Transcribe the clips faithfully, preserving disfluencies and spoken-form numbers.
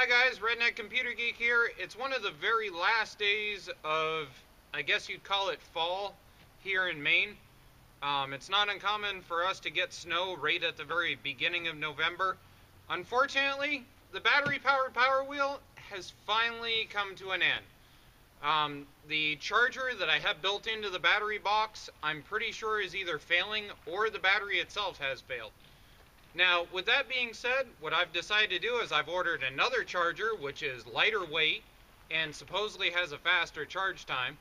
Hi guys, Redneck Computer Geek here. It's one of the very last days of, I guess you'd call it fall, here in Maine. Um, it's not uncommon for us to get snow right at the very beginning of November. Unfortunately, the battery-powered Powerwheel has finally come to an end. Um, the charger that I have built into the battery box, I'm pretty sure is either failing or the battery itself has failed. Now, with that being said, what I've decided to do is I've ordered another charger, which is lighter weight and supposedly has a faster charge time.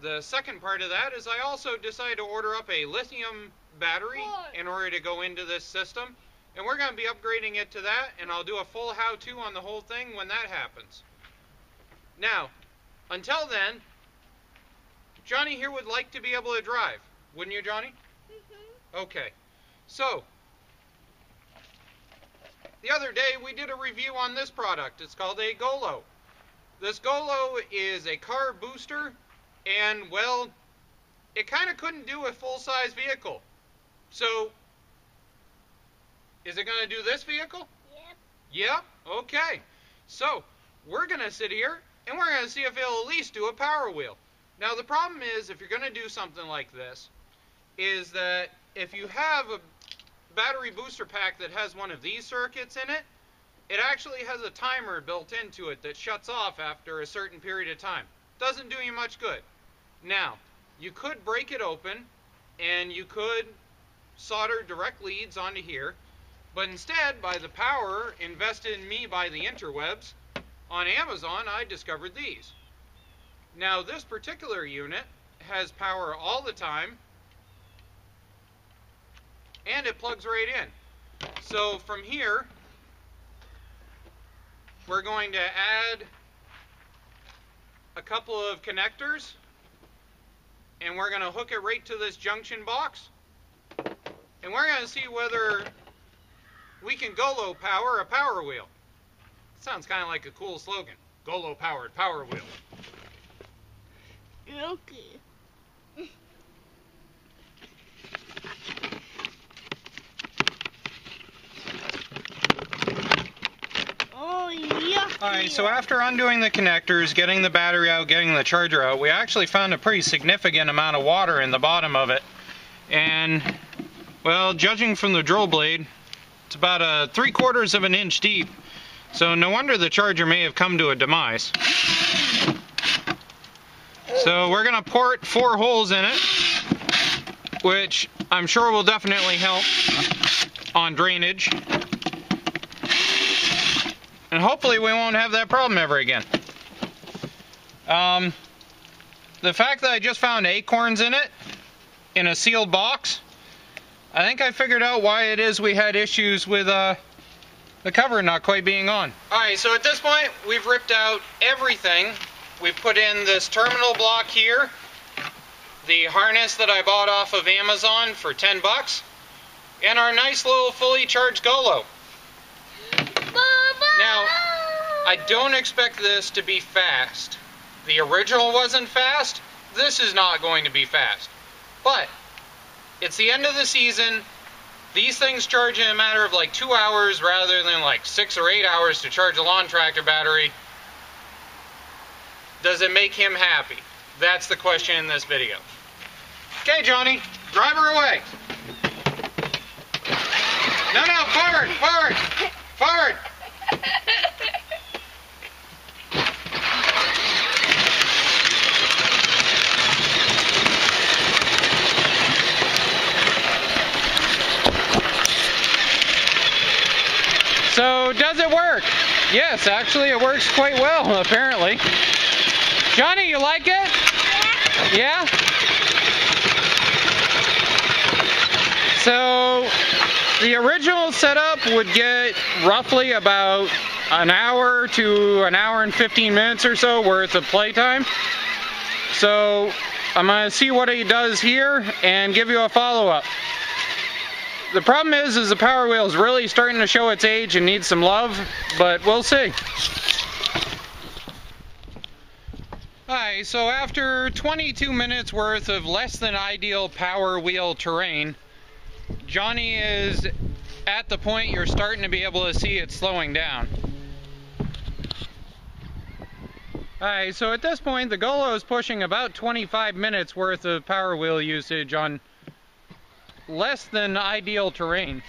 The second part of that is I also decided to order up a lithium battery in order to go into this system. And we're going to be upgrading it to that, and I'll do a full how-to on the whole thing when that happens. Now, until then, Johnny here would like to be able to drive. Wouldn't you, Johnny? Mm-hmm. Okay. So, the other day we did a review on this product. It's called a Gooloo. This Gooloo is a car booster, and, well, it kind of couldn't do a full-size vehicle. So, is it going to do this vehicle? Yep. Yeah? Okay. So, we're going to sit here, and we're going to see if it'll at least do a Powerwheel. Now, the problem is, if you're going to do something like this, is that if you have a battery booster pack that has one of these circuits in it, it actually has a timer built into it that shuts off after a certain period of time. Doesn't do you much good. Now, you could break it open, and you could solder direct leads onto here, but instead, by the power invested in me by the interwebs, on Amazon, I discovered these. Now, this particular unit has power all the time, and it plugs right in. So from here, we're going to add a couple of connectors, and we're going to hook it right to this junction box, and we're going to see whether we can Gooloo power a Powerwheel. Sounds kind of like a cool slogan. Gooloo powered Powerwheel. Okay. Oh, yeah. Alright, so after undoing the connectors, getting the battery out, getting the charger out, we actually found a pretty significant amount of water in the bottom of it. And, well, judging from the drill blade, it's about a three quarters of an inch deep, so no wonder the charger may have come to a demise. So we're going to port four holes in it, which I'm sure will definitely help on drainage. And hopefully we won't have that problem ever again. Um, the fact that I just found acorns in it, in a sealed box, I think I figured out why it is we had issues with uh, the cover not quite being on. Alright, so at this point, we've ripped out everything. We've put in this terminal block here, the harness that I bought off of Amazon for ten bucks, and our nice little fully charged Gooloo. Now, I don't expect this to be fast. The original wasn't fast. This is not going to be fast. But it's the end of the season. These things charge in a matter of like two hours rather than like six or eight hours to charge a lawn tractor battery. Does it make him happy? That's the question in this video. Okay, Johnny, drive her away. No, no, forward, forward, forward. So, does it work? Yes, actually it works quite well, apparently. Johnny, you like it? Yeah? So, the original setup would get roughly about an hour to an hour and fifteen minutes or so worth of playtime. So, I'm going to see what he does here and give you a follow-up. The problem is, is the Powerwheel is really starting to show its age and needs some love, but we'll see. Alright, so after twenty-two minutes worth of less than ideal Powerwheel terrain, Johnny is at the point you're starting to be able to see it slowing down. Alright, so at this point the Gooloo is pushing about twenty-five minutes worth of power wheel usage on less than ideal terrain.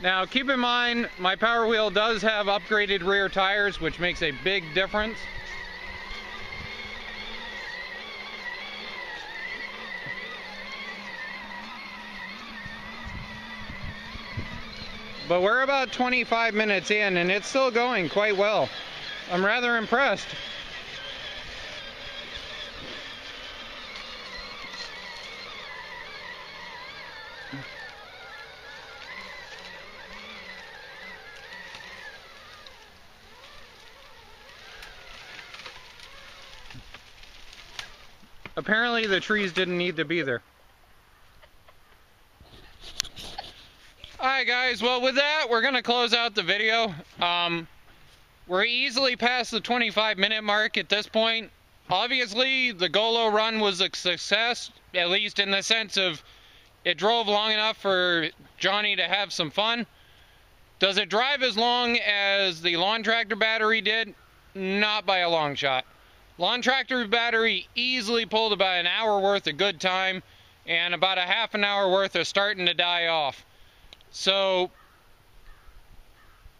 Now keep in mind my Powerwheel does have upgraded rear tires, which makes a big difference. But we're about twenty-five minutes in and it's still going quite well. I'm rather impressed. Apparently the trees didn't need to be there. Alright guys, well with that we're going to close out the video. Um, we're easily past the twenty-five minute mark at this point. Obviously the Gooloo run was a success, at least in the sense of it drove long enough for Johnny to have some fun. Does it drive as long as the lawn tractor battery did? Not by a long shot. Lawn tractor battery easily pulled about an hour worth of good time and about a half an hour worth of starting to die off. So,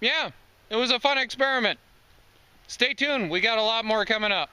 yeah, it was a fun experiment. Stay tuned, we got a lot more coming up.